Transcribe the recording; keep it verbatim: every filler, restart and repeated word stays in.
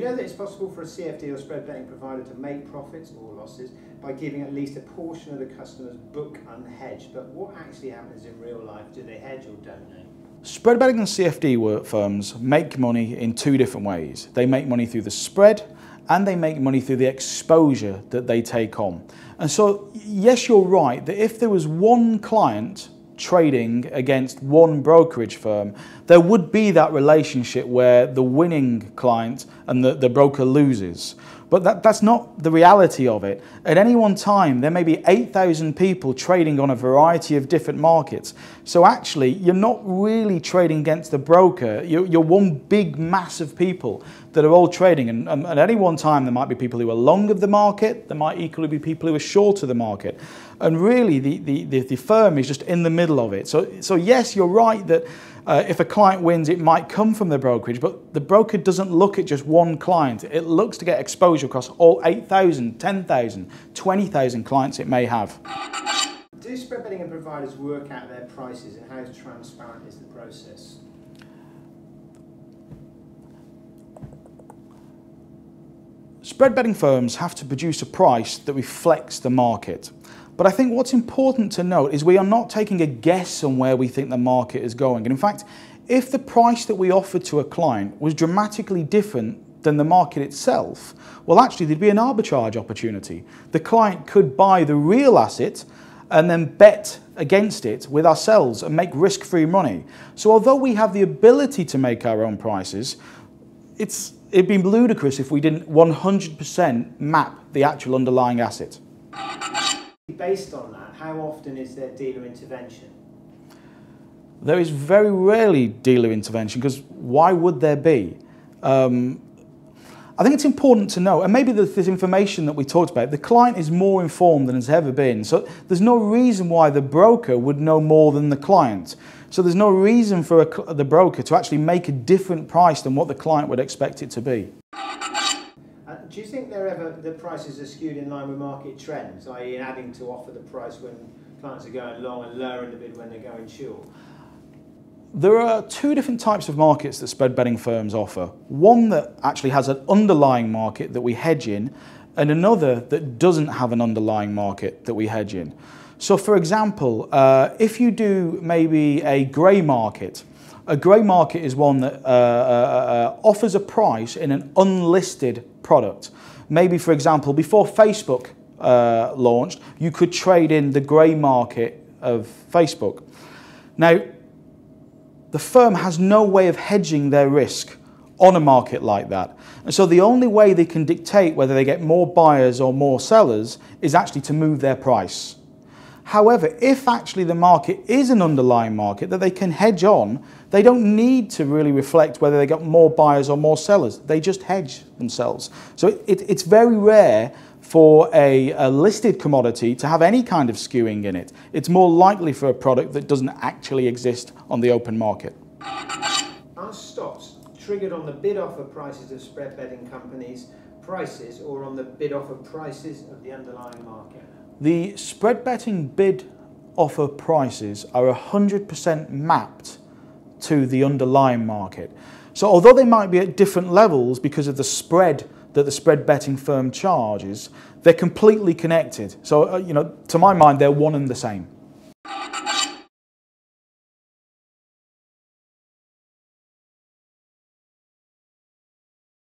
We know that it's possible for a C F D or spread betting provider to make profits or losses by giving at least a portion of the customer's book unhedged, but what actually happens in real life? Do they hedge or don't they? Spread betting and C F D firms make money in two different ways. They make money through the spread and they make money through the exposure that they take on. And so, yes, you're right that if there was one client trading against one brokerage firm, there would be that relationship where the winning client and the, the broker loses. But that, that's not the reality of it. At any one time, there may be eight thousand people trading on a variety of different markets. So actually, you're not really trading against the broker. You're, you're one big mass of people that are all trading. And, and at any one time, there might be people who are long of the market. There might equally be people who are short of the market. And really, the, the, the, the firm is just in the middle of it. So, so yes, you're right that Uh, if a client wins, it might come from the brokerage, but the broker doesn't look at just one client. It looks to get exposure across all eight thousand, ten thousand, twenty thousand clients it may have. Do spread betting and providers work out their prices, and how transparent is the process? Spread betting firms have to produce a price that reflects the market. But I think what's important to note is we are not taking a guess on where we think the market is going. And in fact, if the price that we offered to a client was dramatically different than the market itself, well, actually, there'd be an arbitrage opportunity. The client could buy the real asset and then bet against it with ourselves and make risk-free money. So although we have the ability to make our own prices, it's, it'd be ludicrous if we didn't one hundred percent map the actual underlying asset. Based on that, how often is there dealer intervention? There is very rarely dealer intervention, because why would there be? Um, I think it's important to know, and maybe this, this information that we talked about, the client is more informed than has ever been. So there's no reason why the broker would know more than the client. So there's no reason for a, the broker to actually make a different price than what the client would expect it to be. Do you think they're ever, the prices are skewed in line with market trends, that is adding to offer the price when clients are going long and lowering the bid when they're going short? There are two different types of markets that spread betting firms offer. One that actually has an underlying market that we hedge in, and another that doesn't have an underlying market that we hedge in. So for example, uh, if you do maybe a grey market, a grey market is one that uh, uh, uh, offers a price in an unlisted product. Maybe, for example, before Facebook uh, launched, you could trade in the grey market of Facebook. Now, the firm has no way of hedging their risk on a market like that. And so the only way they can dictate whether they get more buyers or more sellers is actually to move their price. However, if actually the market is an underlying market that they can hedge on, they don't need to really reflect whether they got more buyers or more sellers. They just hedge themselves. So it, it, it's very rare for a, a listed commodity to have any kind of skewing in it. It's more likely for a product that doesn't actually exist on the open market. Are stops triggered on the bid-offer prices of spread betting companies' prices, or on the bid-offer prices of the underlying market? The spread betting bid offer prices are one hundred percent mapped to the underlying market. So although they might be at different levels because of the spread that the spread betting firm charges, they're completely connected. So, uh, you know, to my mind, they're one and the same.